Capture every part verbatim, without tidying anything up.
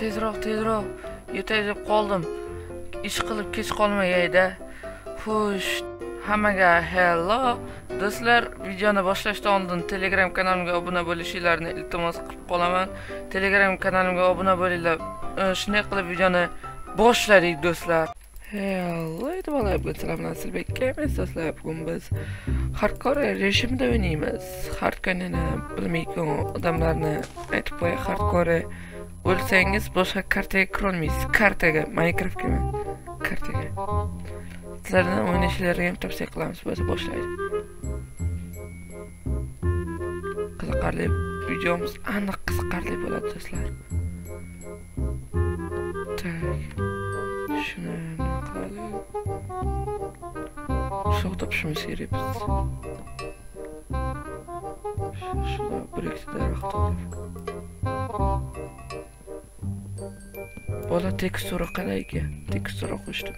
tezroq tezroq yetay deb qoldim. İş qilib kech qolmayayda. Xush, hammaga hello. Do'stlar, videoni boshlashdan oldin Telegram kanalimga obuna bo'lishingizni iltimos qilib qolaman. Telegram kanalimga obuna bo'linglar. Shunday qilib videoni boshladik do'stlar. Hello, do'stlar, assalomu alaykum. Men sizlar bugun biz hardcore rejimda o'ynaymiz. Hardcore'ni bilmaydigan odamlarni aytib qo'y, hardcore o'lsangiz boshqa kartaga kira olmaysiz. Kartaga, Minecraftga emas, kartaga. Sizlardan o'ynashlarga ham tavsiya qilamiz, bo'lsa boshlaylik. Qiziqarli videomiz aniq qiziqarli bo'ladi do'stlar. Shuni qilaylik. Shu topishimiz kerak biz. Shuna bir ikkita daraxt Bola tekstura qalayga, tekstura qo'shdim.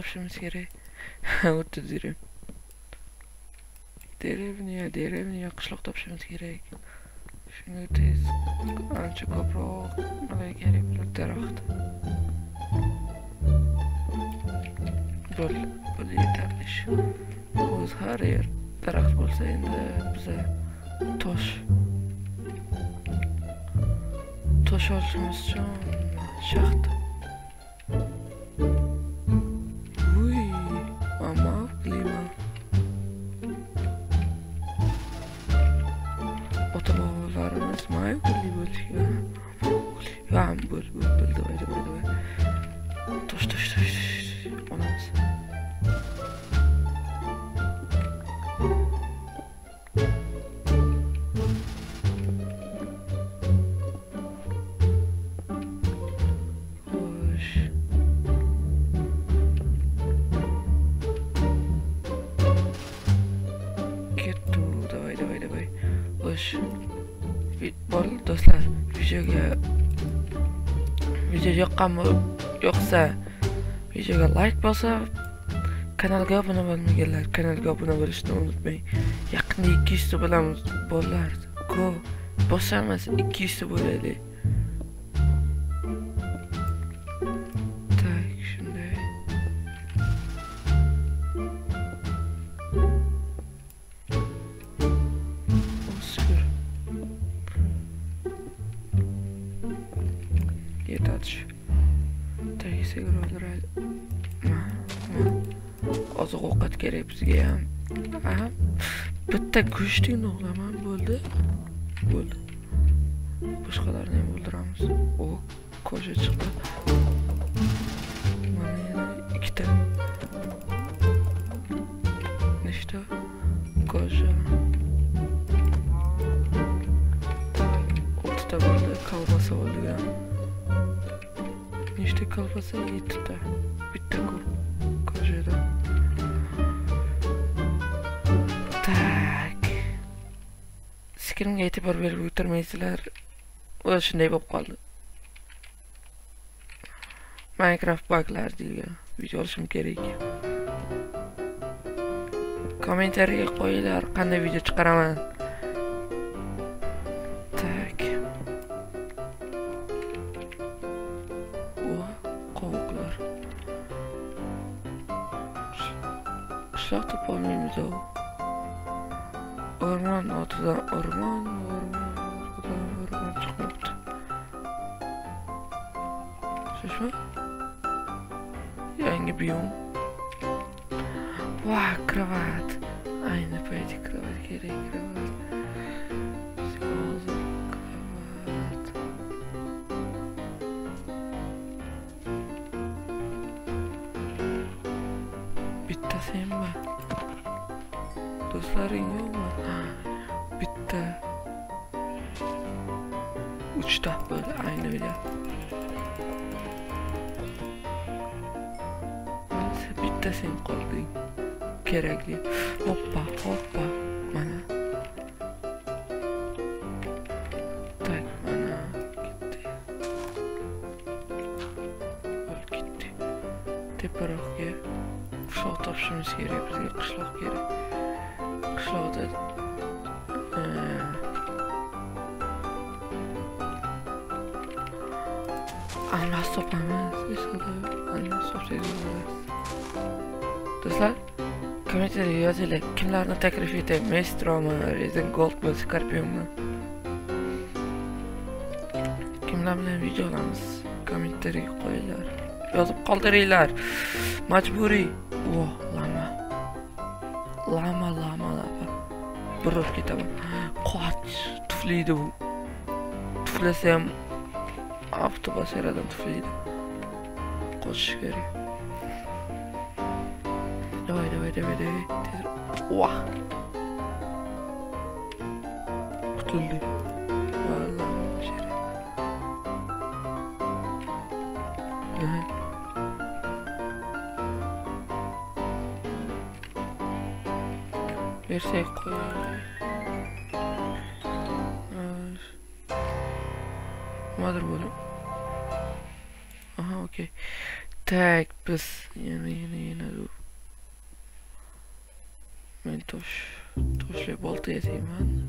Topishimiz kerak. O'tib yurib. Derevniya, derevniya qishloq topishimiz kerak. Shunga tez ancha ko'proq nima kerak bo'lib daraxt. Bo'l, bo'l yetarlish. O'z har yer daraxt bo'lsa endi bizga tosh. Tosh olishimiz uchun shaxt. Dostlar, videoga video yoqqan yoqsa videoga like bosib, kanalga obuna bo'lmaganlar kanalga obuna bo'lishni unutmang. Yaqinda ikki yuz ta bo'lamiz, bolalar. Go, bosamiz ikki yuz ta bo'laylik. Tak, shunday. Oziq ovqat kerak bizga ham. Aha. Bitta go'shtni o'g'laman bo'ldi. Bo'ldi. Boshqalarni ham o'ldiramiz. O, ko'sha chiqdi. Mana yana ikkita. Nechta? Ko'sha. olti ta bo'ldi, kalbasa oldigan. Nechta kalbasa? yetti ta. Bitta ko'p. Fikrimga e'tibor berib o'tirmaysizlar. O'z shunday bo'lib qoldi. Minecraft buglar degan video olishim kerak. Kommentariya qo'yinglar, qanday video chiqaraman. Tak. O, qovoqlar. Qishloq topolmaymiz-ku. Orman ortidan orman, orman ortidan orman chiqmoqda. Shishma? Yangi biyom. Vah, kravat. Ayni paytda kravat kerak, kravat. Hozir kravat. Bitti sen bak. Dostların yok mu? Bitti. Uçta böyle aynı öyle. Bitti sen koydun. Gerekli. Hoppa hoppa. Bana. Tak bana. Gitti. Öl gitti. Teperak ya. Qışlaq tapışımız gerek, bizə qışlaq gerek. Qışlaqda Almas toplamaz, qışlaqda almas toplayacağız. Dostlar, kommentlərdə yaz elə kimlərini təklif edək? Maestro mu, Resident Gold mu, Scorpion mu? Kimlərlə videolarımız kommentlərə qoyular. Yazıp kaldırırlar. Mecburi. Oh lama. Lama lama lama. Bırak git ama. Kaç tufliydi bu. Tuflasam. Avtobas herhalde tufliydi. Koş geri. Davay davay davay davay. Oh. Kurtuldu. Versek koyalım. Mother bölüm. Aha okey. Tak biz yine yine yine dur. Ben toş. Toş ve balta yeteyim ben.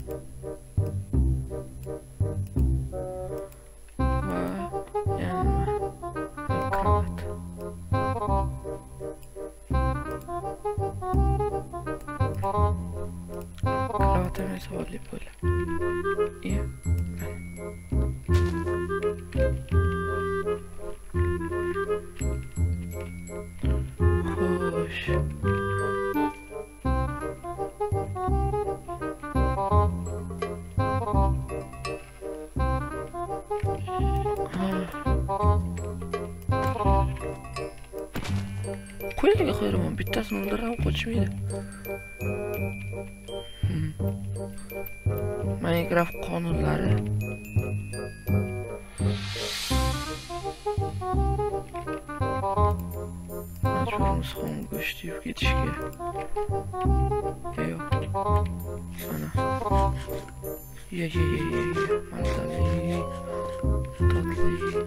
Koyalım koyalım, bittas nolduram koçmaydı. Minecraft konulları. Açmamız konu göçtüyüp yetişki. Eyo. Ana. Ye ye ye ye. Manzara ye. Tatlı ye.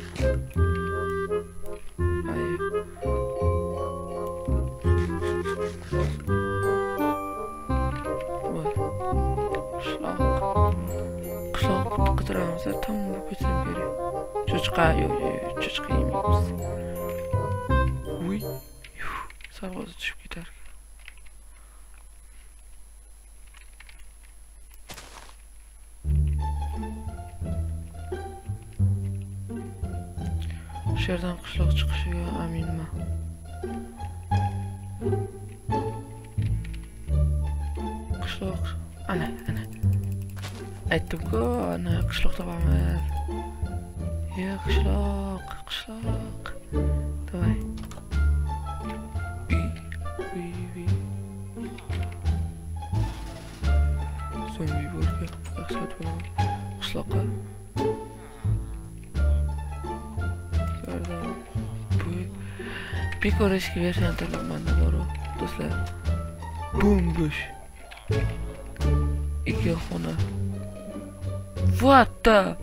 Hayır. Kıtıramızda tam rübetim beri. Çocuğa yoruyor, çocuğa yemeğimiz. Uy. Yuh. Sarvazı düşüp gider. Şerden kışlak çıkışı ya, amin ma. Kışlak. Ana, ana. Ettim ki ana kışlak da var mı? Ya kışlak, kışlak. Davay. Uy, uy, uy. Zombi burger. Kışlak var. Kışlak var. Gördüm. Bir koreşki versen tabi bana doğru. Dostlar. Bomboş. İki hona. What the?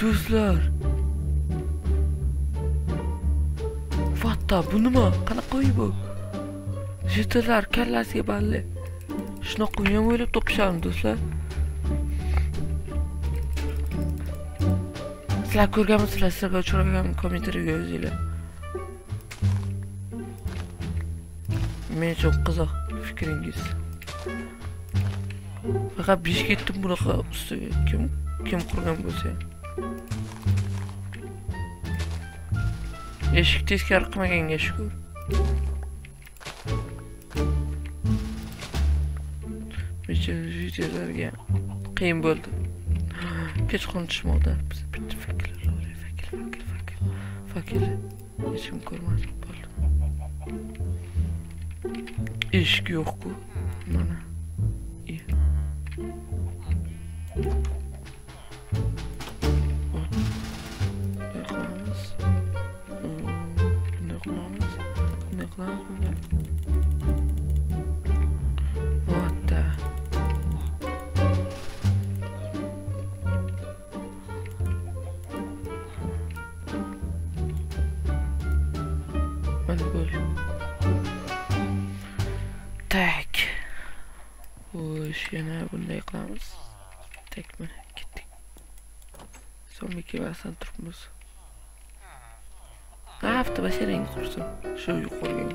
Dostlar. What the? Bu nima? Qanaqa qo'y bu? Jitirlar kallasiga balli. Shuna qo'yam o'ylab topishamiz do'stlar. Sizlar ko'rgansizlar, sizlarga uchragan kommentariyga yozinglar. Men uchun qiziq fikringiz. Fakat bir iş gittim buraya üstüne. Kim, kim kurgan bu sen? Eşik tezki arkama genge şükür. Beçeriz videolarga kıyım böldü. Geç konuşma o da bize bitti fakirler oraya fakir fakir fakir fakir. Hiçbir görmezlik böyle. İlişki yok bu. Bana. İyi. Ne koyalımız? Ne koyalımız? Ne koyalımız? Hatta. Hadi böyle. Tak. Hoş yine bunu ne koyalımız? Tekme gittik. Son bir iki versen turumuz. Ne hafta başı renk kursun. Şu yukarıya.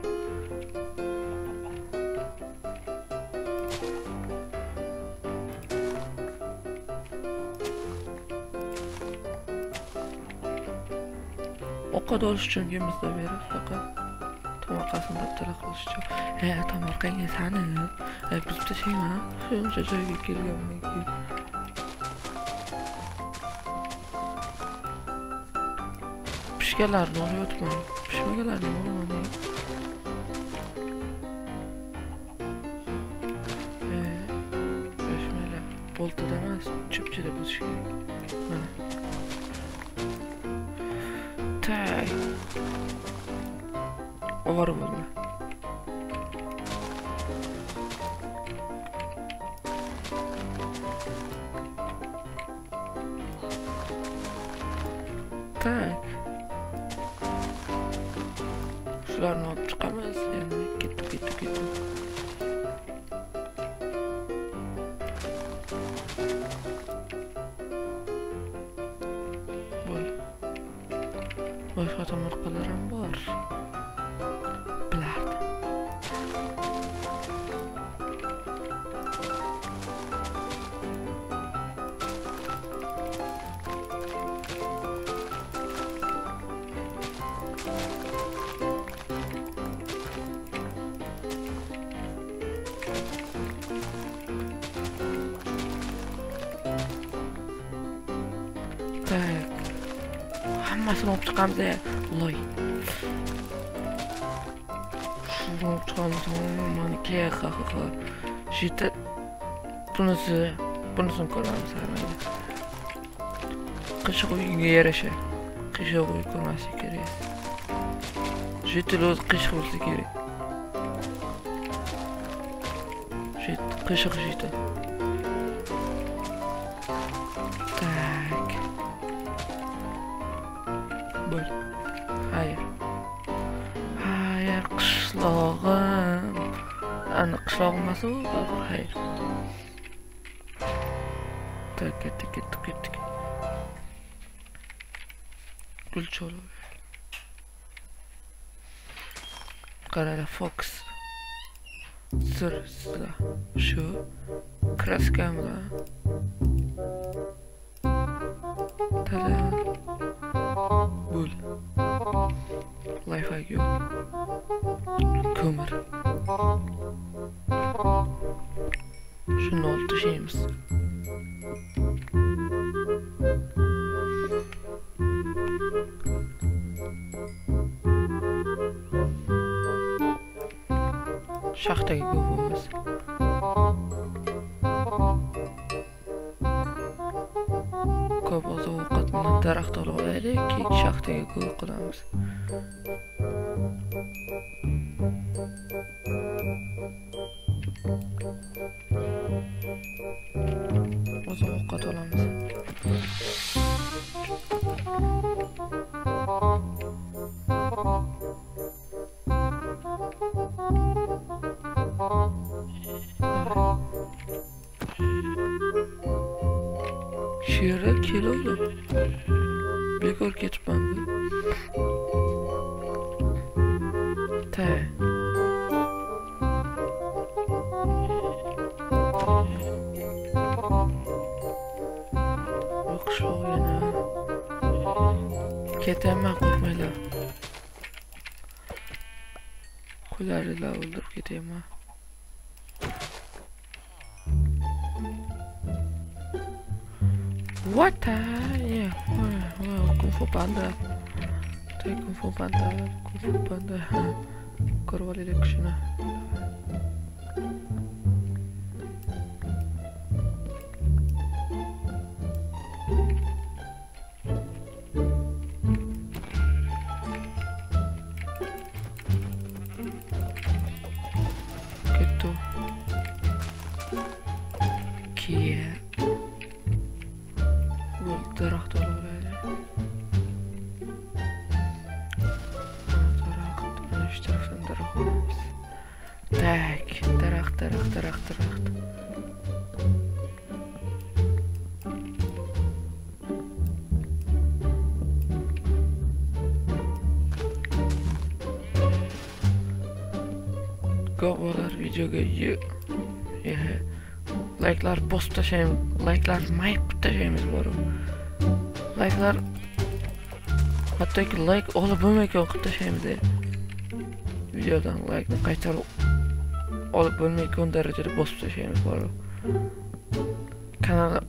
O kadar şüngümüzde verir fakat tam arkasında tırak oluşacak. Eee tam arkaya sanırım. Eee biz de şey ha. Şunca şöyle giriyorum. Pişkeler ne oluyor tutma? Pişmeler ne oluyor? Eee pişmeler. Bolta demez. Çöpçe de bu şey. Bana. Tay. O var mı? Tay. Şularını alıp çıkamayız yani. Gitti gitti gitti. Başka tomurkalarım var. Bilardım. Tak. Hammasini olib chiqamiz. Loy. Shuni chiqamiz. Meniki ha ha ha. Shita bunisi, bunisini ko'ramiz hammaga. Qish qo'yinga yarasha. Qish qo'y ko'rmasi kerak. Shita o'z qish qo'ysa kerak. Shita qish qishita. Tak. Böyle. Hayır. Hayır kışlağım. Ana kışlağım nasıl olur? Hayır. Tak ettik ettik ettik. Gülçe olur. Karada Fox. Sır sıra. Şu. Kras kamera. Tada. Bul. Wi-Fi yok. Kömür. Şunun oldu şeyimiz. Şahtaki göbümüz. Kabazı okat. Daraxt olaylik ki şaxtaga qo'yib qo'yamiz. O'zimiz ovqat olamiz. Şiirlar keloldi. Bekor ketibman. Ta. O'qish o'yini. Ketaman qo'rqmanglar. Qo'llarini o'ldirib ketaman. What the? Yeah, well, well, Kung Fu Panda. Tutaj Kung Fu Panda, Kung Fu Panda, Korval Election. Videolar videoyu like'lar post taşıyım, like'lar mayıp taşıyımız varım, like'lar hatta ki like olup ölmek yok taşıyımız videodan like'lar kaytar olup ölmek on derecede post taşıyımız varım. Kanala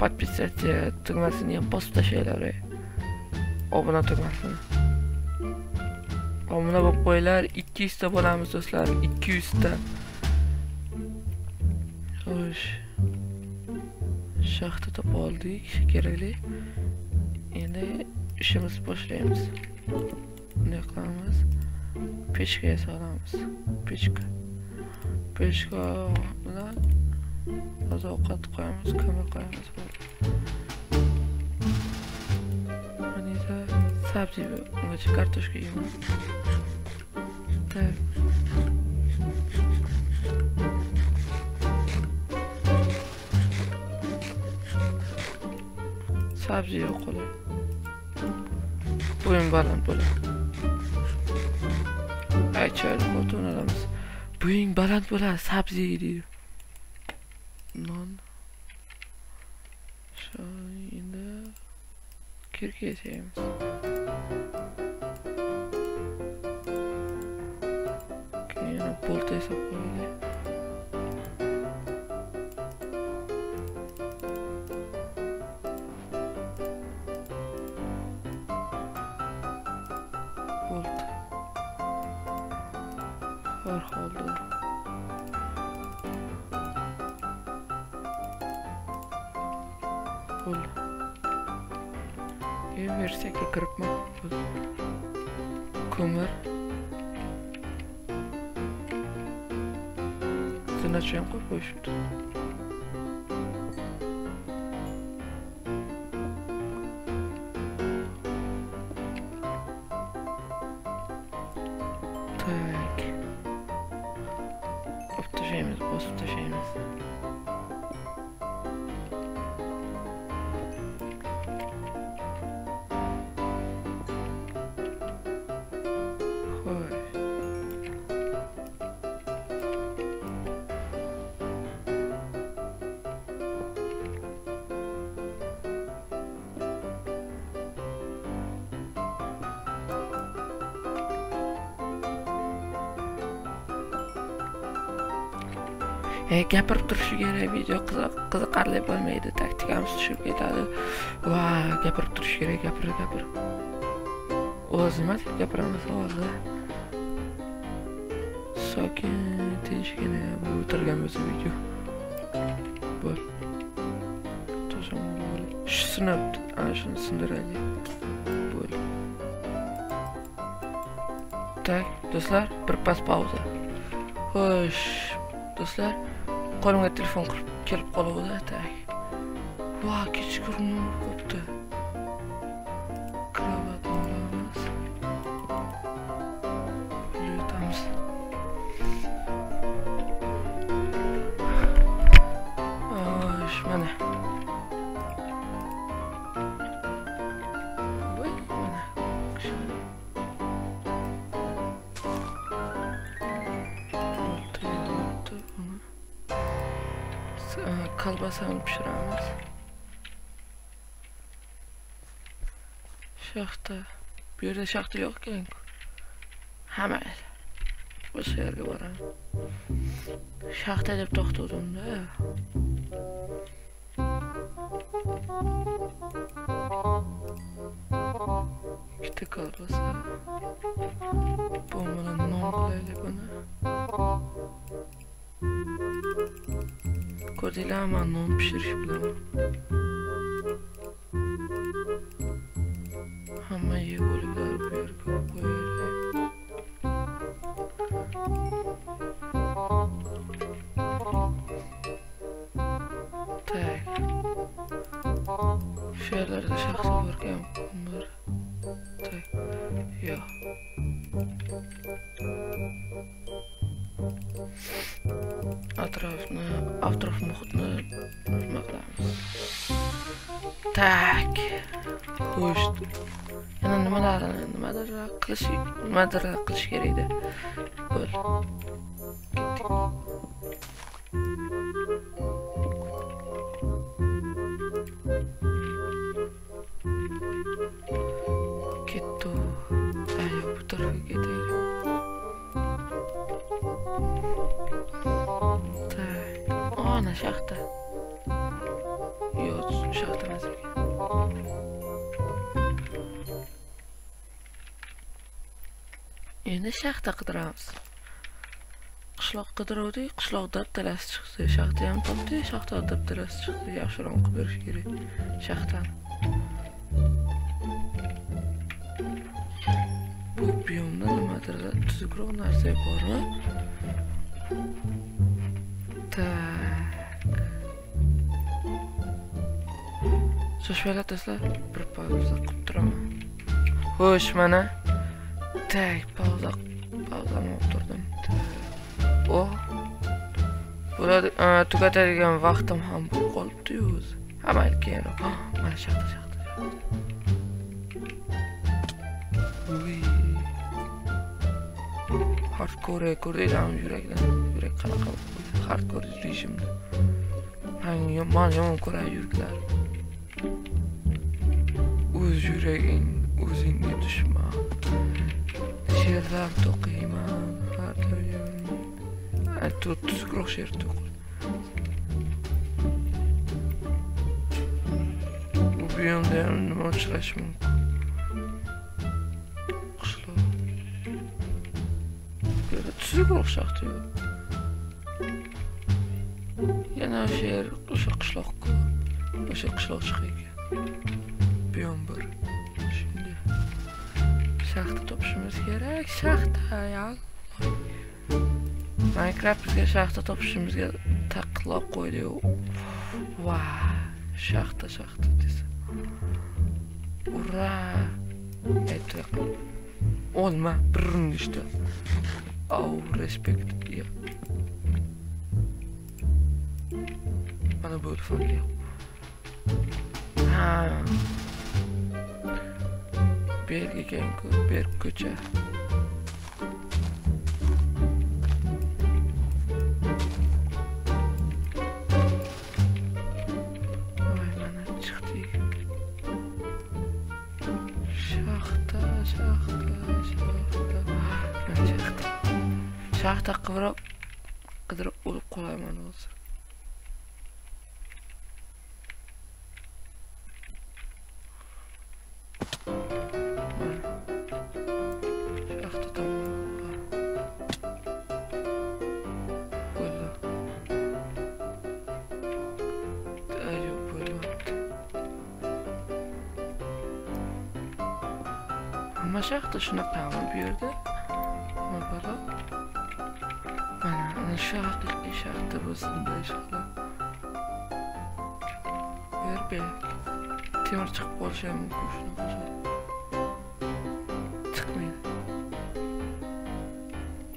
подписаться tıklamasını yap post taşıyları, abone tıklamasını. Amına bak boylar iki yüz abonemiz dostlar, iki yüz ta. Hoş. Şaxta tap oldik, kerakli. Endi işimiz başlayamiz. Bunday qilamiz. Pechkaga solamiz. Pechka. Pechka bilan oziq-ovqat qo'yamiz, ko'mir qo'yamiz. Sabzi ve kartoşka yiyorum. Evet. Sabzi yok ola. Bugün balan pola. Ay çaylı koltuğunu alamaz. Bugün balan pola sabzi yiyor. Non. Şöyle. Kirkiye sevimiz. Polta esa polda. Polta. Var oldu. Pol. Üniversiteye kırpma. Kömür. Начнем корпоратив. Так. Обтащаемся, просто обтащаемся. E, gapirib turishi kerak, video qiziqarli bo'lmaydi, taktikamiz tushib ketadi. Va, gapirib turish kerak, gapir, gapir. O'zim ham gapiramiz hozir. Sokin, tinchgina o'tirgan bo'lsa video. Bo'l. To'shamol. Sinib, ana shuni sindiraylik. Bo'l. Tak, do'stlar, bir pas pauza. Xo'sh. Do'stlar, qo'limga telefon kelib qoluvdi, tak. Va, kechqurun o'pdi. Kravatni olamiz. Yutamiz. Osh, mana. Voy, mana. Kalbasını pişiremiz. Şaxta. Bu yerde şaxta yok ki. Hemen. Bu yerga boraman. Şaxta deb to'xtadim-da. ayakta kalması, bombanın noktalarıyla bana kodila ama non pişiriş bulamam. Ama iyi golü darbe yargı bu yerde. Değil. Şu yerlerde şahsı bırakıyorum bunları. Değil. Yok. Atrafını, atraf muhitini bilmeklerimiz. Tak. Hoştu. Yani nimalardan, nimalardan kılıç, nimalardan kılıç geriydi. Böyle. Gittik. Şahta. Yok, şahta mesela. Yine şahta kıdırağımız. Kışlaq kıdırağıdı, kışlaq dap telası çıktı. Şahta yan tapdı, şahta dap telası çıktı. Yaxşıram kıdırış geri. Şahtan. Bu biyomda nimadir? Tuzukroq narsa bormi? Tak. Şöyle dostlar, bir pauza qilib turaman. Xo'sh, mana. Tak, pauza, pauzani o'tirdim. O. Bo'ladi, tugatadigan vaqtim ham bo'lib qolibdi-yu o'zi. Ha, mayli, keyinroq. Mana shaqta, shaqta. Uy. Hardcore ko'rdingizmi yurakdan? Yurak qanaqa bo'ldi? Hardcore rejimda. Hang yomon, yomon ko'ra yurdilar. O'z yuraging o'zingga dushman. She'rlar to'qiyman, har doim. Hatto tuzukroq she'r to'qil. Bu buyumda nima uchrash mumkin? Qishloq. Buyerda tuzukroq shaxta yo'q. Yana she'r o'sha qishloqqa, o'sha qishloq chiqaydi. Bir. Şimdi şahta topuşumuz gerek. Şahta ya. Minecraft bizga şahta topuşumuzga taqlab qo'ydi. Vay. Şahta şahta desa. Ura. Aytib qo'y. Olma birini işte. Au respekt ya. Bana böyle fark yok. Ha. Berg ekan-ku, Berg ko'cha. Voy, mana chiqdik. Shaxta, shaxta, shaxta. Mana shaxta. Shaxta qidirib, qidirib o'lib qolayman hozir. Şahta şuna paham buyurdu. Ama bana bana şahta şahta bozuldu inşallah. Ver be. Temir çıkıp konuşayım mı? Çıkmayın.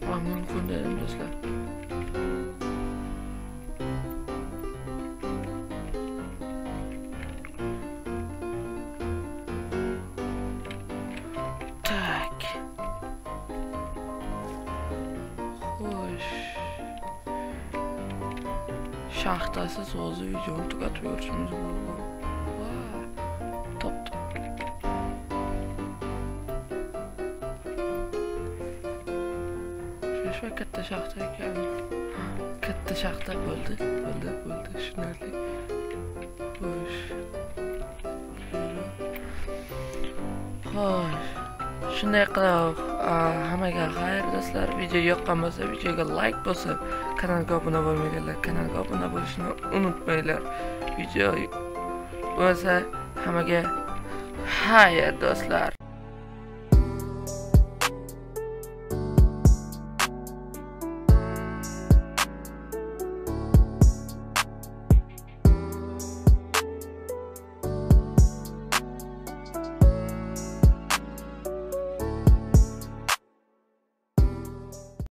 Ama mümkün değilim dostlar. Şaxtasız hozir videoni tugatib o'tishimiz mumkin. Topdim. Shuncha katta shaxta ekan. Katta shaxta bo'ldi, bo'ldi, bo'ldi. Shunday. Xo'sh. Xo'sh. Shunday qilib, hammaga xayr do'stlar, video yoqqanmasa videoga like bosib, kanalga obuna bo'lmaganlar kanalga obuna bo'lishni unutmanglar. Video bo'lsa hammaga xayr do'stlar.